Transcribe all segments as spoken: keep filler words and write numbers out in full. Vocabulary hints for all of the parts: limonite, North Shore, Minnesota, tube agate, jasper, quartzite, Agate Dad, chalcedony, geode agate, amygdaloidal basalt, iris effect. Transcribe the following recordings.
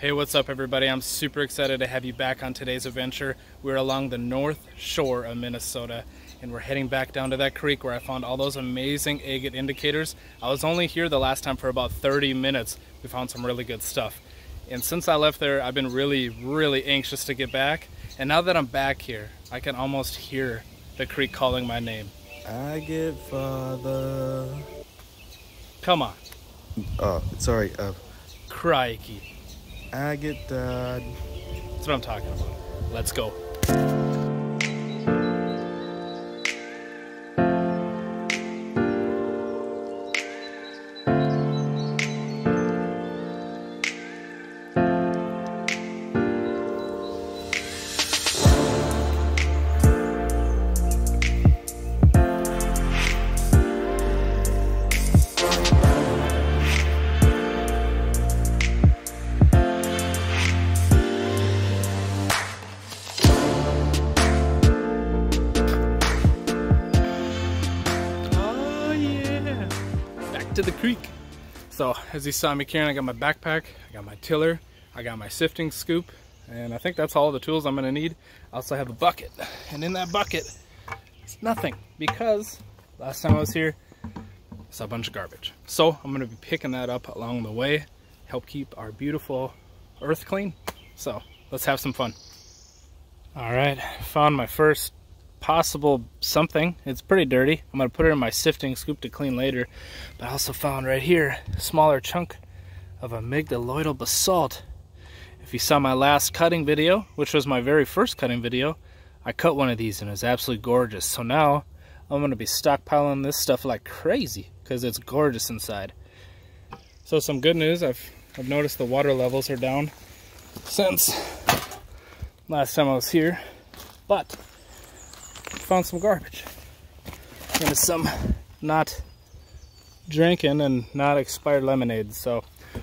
Hey, what's up everybody? I'm super excited to have you back on today's adventure. We're along the North Shore of Minnesota and we're heading back down to that creek where I found all those amazing agate indicators. I was only here the last time for about thirty minutes. We found some really good stuff. And since I left there, I've been really, really anxious to get back. And now that I'm back here, I can almost hear the creek calling my name. Agate Father. Come on. Oh, sorry. Uh... Crikey. Agate Dad. That's what I'm talking about. Let's go. To the creek. So as you saw me carrying, I got my backpack, I got my tiller, I got my sifting scoop, and I think that's all the tools I'm gonna need. I also have a bucket, and in that bucket it's nothing because last time I was here I saw a bunch of garbage. So I'm gonna be picking that up along the way, help keep our beautiful earth clean. So let's have some fun. All right, found my first possible something. It's pretty dirty. I'm gonna put it in my sifting scoop to clean later, but I also found right here a smaller chunk of amygdaloidal basalt. If you saw my last cutting video, which was my very first cutting video, I cut one of these and it was absolutely gorgeous. So now I'm gonna be stockpiling this stuff like crazy because it's gorgeous inside. So some good news, I've, I've noticed the water levels are down since last time I was here, but found some garbage and some not drinking and not expired lemonade, so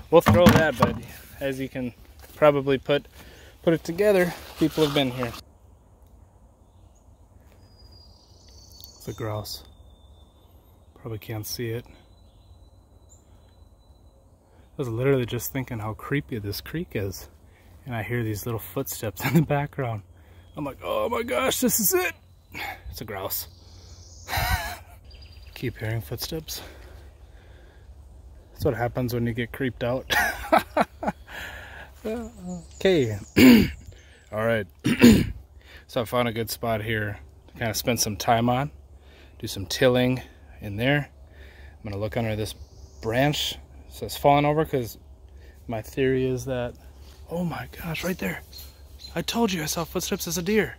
we'll throw that. But as you can probably put put it together, people have been here. It's a grouse, probably can't see it. I was literally just thinking how creepy this creek is, and I hear these little footsteps in the background. I'm like, oh my gosh, this is it. It's a grouse. Keep hearing footsteps. That's what happens when you get creeped out. Okay. All right. So I found a good spot here to kind of spend some time on. Do some tilling in there. I'm going to look under this branch. So it's fallen over because my theory is that... Oh my gosh, right there. I told you I saw footsteps as a deer.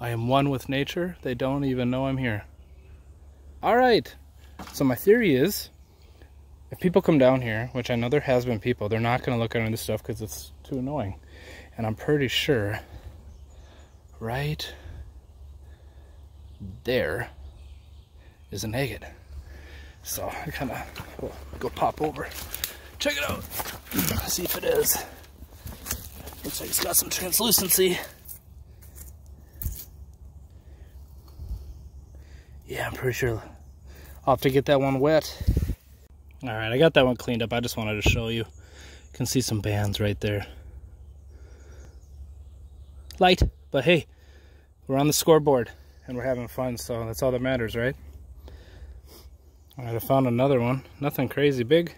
I am one with nature. They don't even know I'm here. All right. So my theory is, if people come down here, which I know there has been people, they're not going to look under this stuff because it's too annoying. And I'm pretty sure right there is an agate. So I kind of go pop over. Check it out. See if it is. Looks like it's got some translucency. Yeah, I'm pretty sure I'll have to get that one wet. All right, I got that one cleaned up. I just wanted to show you. You can see some bands right there. Light, but hey, we're on the scoreboard and we're having fun, so that's all that matters, right? All right, I found another one. Nothing crazy big.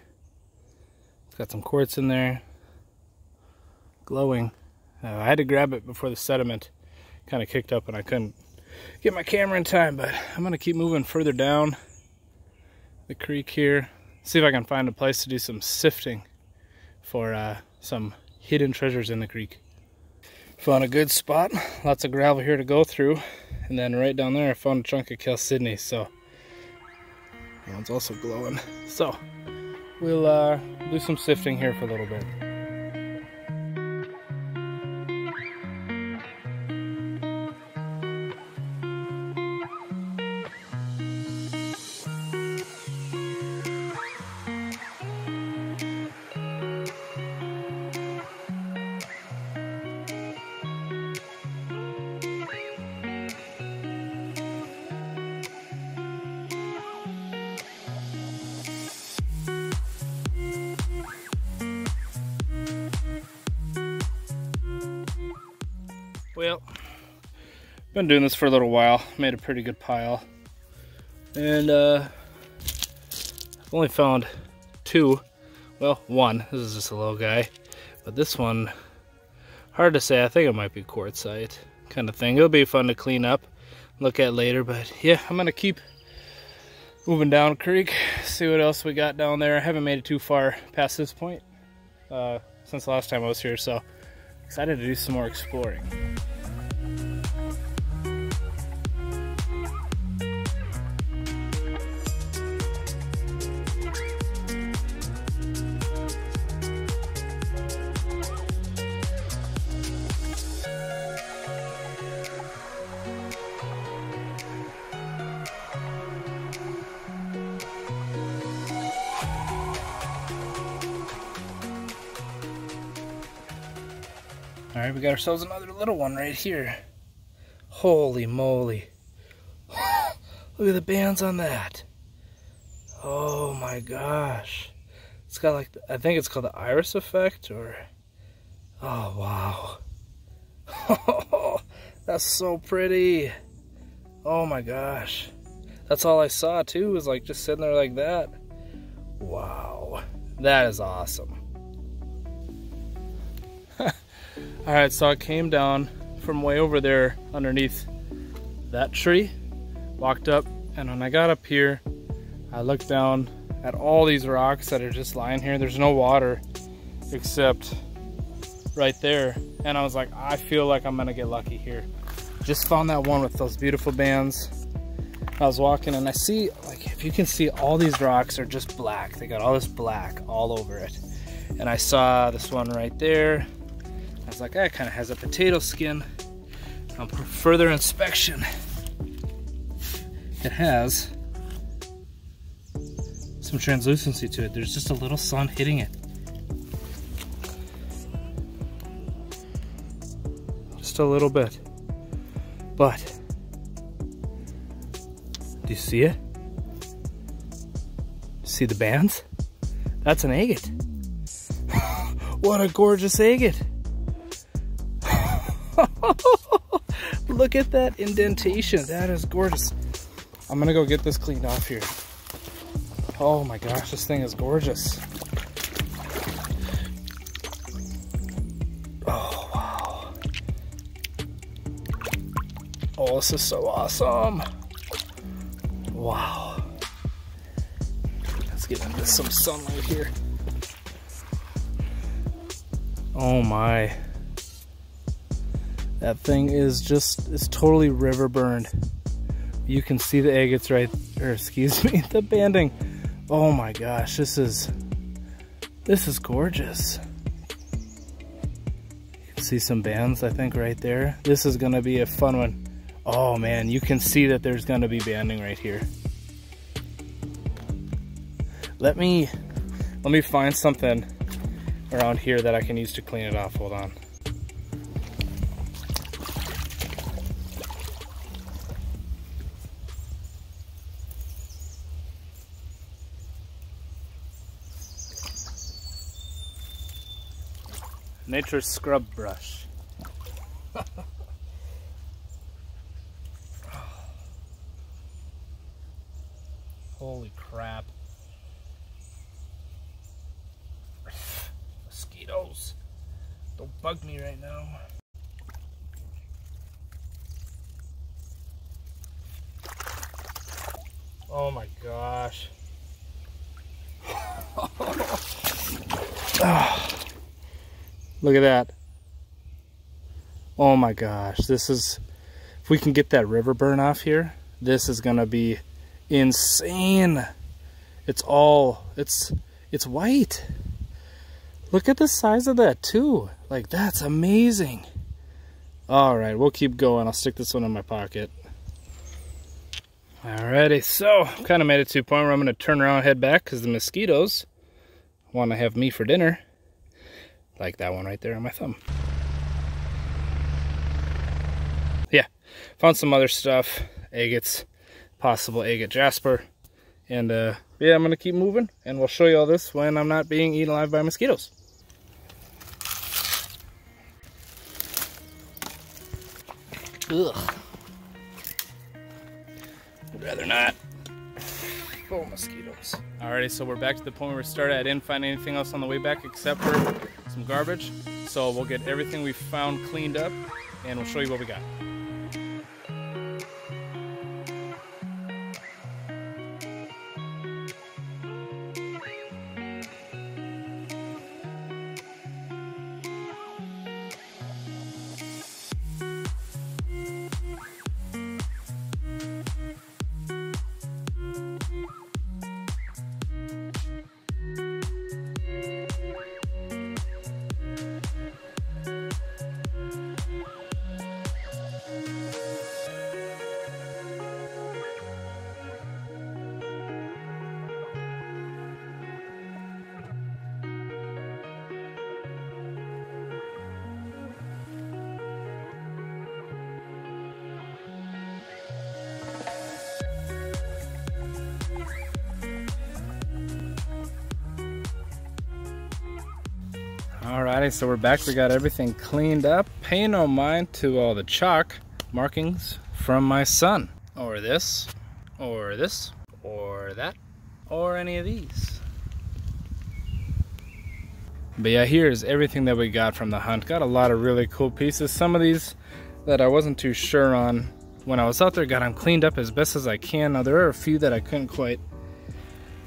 It's got some quartz in there. Glowing. Uh, I had to grab it before the sediment kind of kicked up and I couldn't get my camera in time, but I'm gonna keep moving further down the creek here, see if I can find a place to do some sifting for uh, some hidden treasures in the creek. Found a good spot, lots of gravel here to go through, and then right down there I found a chunk of chalcedony, so that one's also glowing. So we'll uh, do some sifting here for a little bit. Well, been doing this for a little while. Made a pretty good pile. And uh, I've only found two. Well, one. This is just a little guy. But this one, hard to say. I think it might be quartzite kind of thing. It'll be fun to clean up, look at later. But yeah, I'm going to keep moving down creek, see what else we got down there. I haven't made it too far past this point uh, since the last time I was here. So excited to do some more exploring. All right, we got ourselves another little one right here. Holy moly. Look at the bands on that. Oh my gosh. It's got like, I think it's called the iris effect or, oh wow. That's so pretty. Oh my gosh. That's all I saw too, was like just sitting there like that. Wow, that is awesome. Alright, so I came down from way over there underneath that tree, walked up, and when I got up here, I looked down at all these rocks that are just lying here. There's no water except right there. And I was like, I feel like I'm gonna get lucky here. Just found that one with those beautiful bands. I was walking and I see, like, if you can see, all these rocks are just black. They got all this black all over it. And I saw this one right there. I was like, that kind of has a potato skin. On further inspection, it has some translucency to it. There's just a little sun hitting it. Just a little bit. But, do you see it? See the bands? That's an agate. What a gorgeous agate. Look at that indentation. That is gorgeous. I'm gonna go get this cleaned off here. Oh my gosh, this thing is gorgeous. Oh wow. Oh, this is so awesome. Wow. Let's get into some sunlight here. Oh my. That thing is just, it's totally river burned. You can see the agates right, or excuse me, the banding. Oh my gosh, this is, this is gorgeous. You can see some bands, I think, right there. This is gonna be a fun one. Oh man, you can see that there's gonna be banding right here. Let me, let me find something around here that I can use to clean it off, hold on. Nature's scrub brush. Holy crap. Mosquitoes. Don't bug me right now. Oh my gosh. Oh. Look at that. Oh my gosh, this is, if we can get that river burn off here, this is gonna be insane. It's all, it's, it's white. Look at the size of that too. Like, that's amazing. All right, we'll keep going. I'll stick this one in my pocket. Alrighty, so I've kind of made it to a point where I'm gonna turn around and head back because the mosquitoes wanna have me for dinner. Like that one right there on my thumb. Yeah, found some other stuff, agates, possible agate jasper, and uh, yeah, I'm gonna keep moving, and we'll show you all this when I'm not being eaten alive by mosquitoes. Ugh. I'd rather not. Oh, mosquitoes. Alrighty, so we're back to the point where we started. I didn't find anything else on the way back except for some garbage. So we'll get everything we found cleaned up and we'll show you what we got. Alrighty, so we're back. We got everything cleaned up. Pay no mind to all the chalk markings from my son. Or this, or this, or that, or any of these. But yeah, here's everything that we got from the hunt. Got a lot of really cool pieces. Some of these that I wasn't too sure on when I was out there, got them cleaned up as best as I can. Now, there are a few that I couldn't quite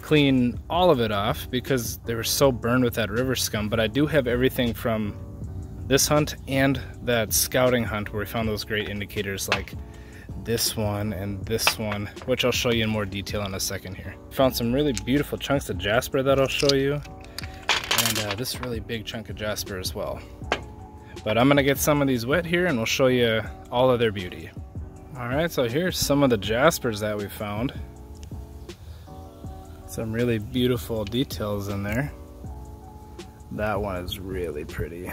clean all of it off because they were so burned with that river scum, but I do have everything from this hunt and that scouting hunt where we found those great indicators like this one and this one, which I'll show you in more detail in a second here. Found some really beautiful chunks of jasper that I'll show you, and uh, this really big chunk of jasper as well. But I'm gonna get some of these wet here and we'll show you all of their beauty. Alright, so here's some of the jaspers that we found. Some really beautiful details in there. That one is really pretty.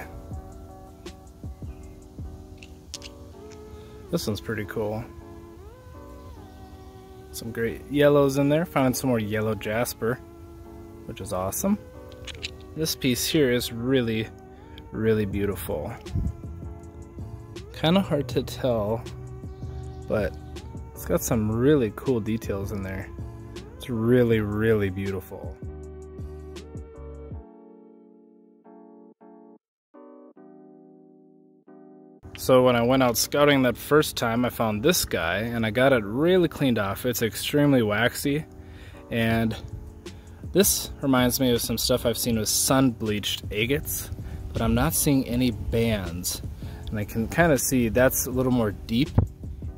This one's pretty cool. Some great yellows in there. Found some more yellow jasper, which is awesome. This piece here is really, really beautiful. Kind of hard to tell, but it's got some really cool details in there. It's really, really beautiful. So when I went out scouting that first time, I found this guy and I got it really cleaned off. It's extremely waxy, and this reminds me of some stuff I've seen with sun-bleached agates, but I'm not seeing any bands, and I can kind of see that's a little more deep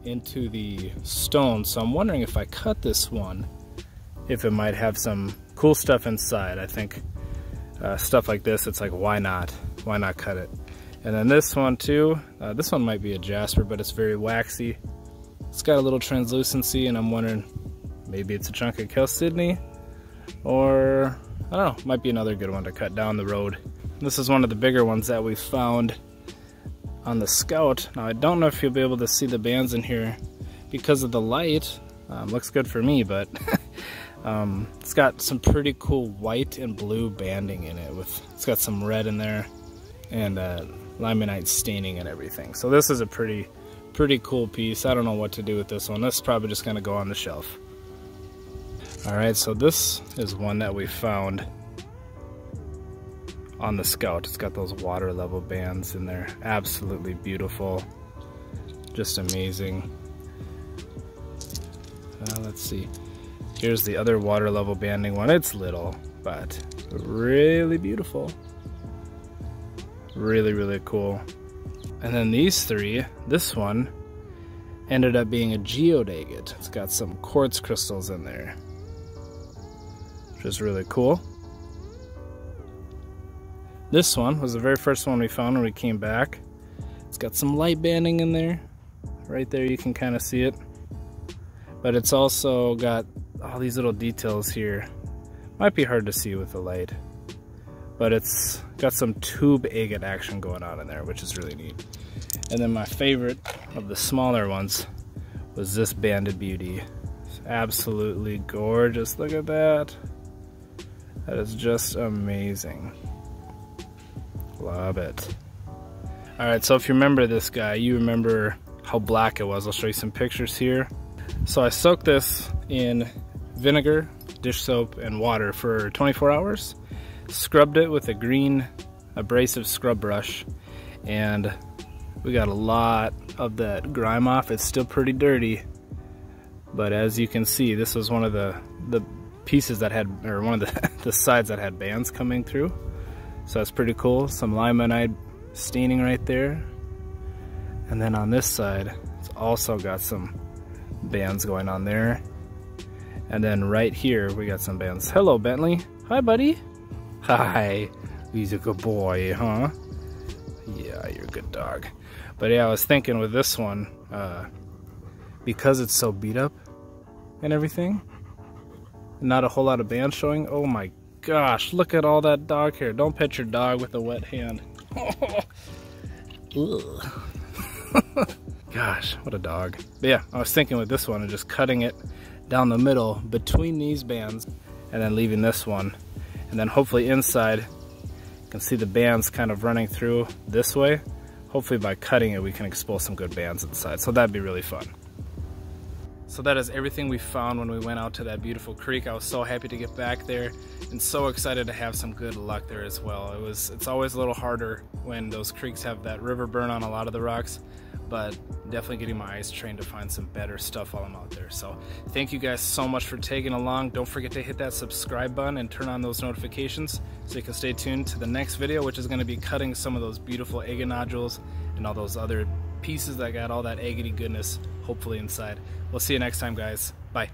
into the stone, so I'm wondering if I cut this one, if it might have some cool stuff inside. I think uh, stuff like this, it's like, why not? Why not cut it? And then this one too, uh, this one might be a jasper, but it's very waxy. It's got a little translucency, and I'm wondering, maybe it's a chunk of chalcedony, or I don't know, might be another good one to cut down the road. This is one of the bigger ones that we found on the scout. Now I don't know if you'll be able to see the bands in here because of the light. Um, looks good for me, but Um, it's got some pretty cool white and blue banding in it. With It's got some red in there and uh, limonite staining and everything. So this is a pretty, pretty cool piece. I don't know what to do with this one. This is probably just going to go on the shelf. Alright, so this is one that we found on the scout. It's got those water level bands in there. Absolutely beautiful. Just amazing. Uh, let's see. Here's the other water level banding one. It's little, but really beautiful. Really, really cool. And then these three, this one ended up being a geode agate. It's got some quartz crystals in there, which is really cool. This one was the very first one we found when we came back. It's got some light banding in there. Right there you can kind of see it. But it's also got all these little details here. Might be hard to see with the light, but it's got some tube agate action going on in there, which is really neat. And then my favorite of the smaller ones was this banded beauty. It's absolutely gorgeous. Look at that. That is just amazing. Love it. All right, so if you remember this guy, you remember how black it was. I'll show you some pictures here. So I soaked this in vinegar, dish soap, and water for twenty-four hours, scrubbed it with a green abrasive scrub brush, and we got a lot of that grime off. It's still pretty dirty, but as you can see, this was one of the the pieces that had, or one of the, the sides that had bands coming through. So that's pretty cool. Some limonite staining right there. And then on this side, it's also got some bands going on there. And then right here, we got some bands. Hello, Bentley. Hi, buddy. Hi. He's a good boy, huh? Yeah, you're a good dog. But yeah, I was thinking with this one, uh, because it's so beat up and everything, not a whole lot of bands showing. Oh my gosh, look at all that dog hair. Don't pet your dog with a wet hand. Gosh, what a dog. But yeah, I was thinking with this one and just cutting it down the middle between these bands and then leaving this one. And then hopefully inside, you can see the bands kind of running through this way. Hopefully by cutting it, we can expose some good bands inside. So that'd be really fun. So that is everything we found when we went out to that beautiful creek. I was so happy to get back there and so excited to have some good luck there as well. It was, it's always a little harder when those creeks have that river burn on a lot of the rocks, but definitely getting my eyes trained to find some better stuff while I'm out there. So thank you guys so much for taking along. Don't forget to hit that subscribe button and turn on those notifications so you can stay tuned to the next video, which is gonna be cutting some of those beautiful agate nodules and all those other pieces that got all that agatey goodness hopefully inside. We'll see you next time, guys. Bye.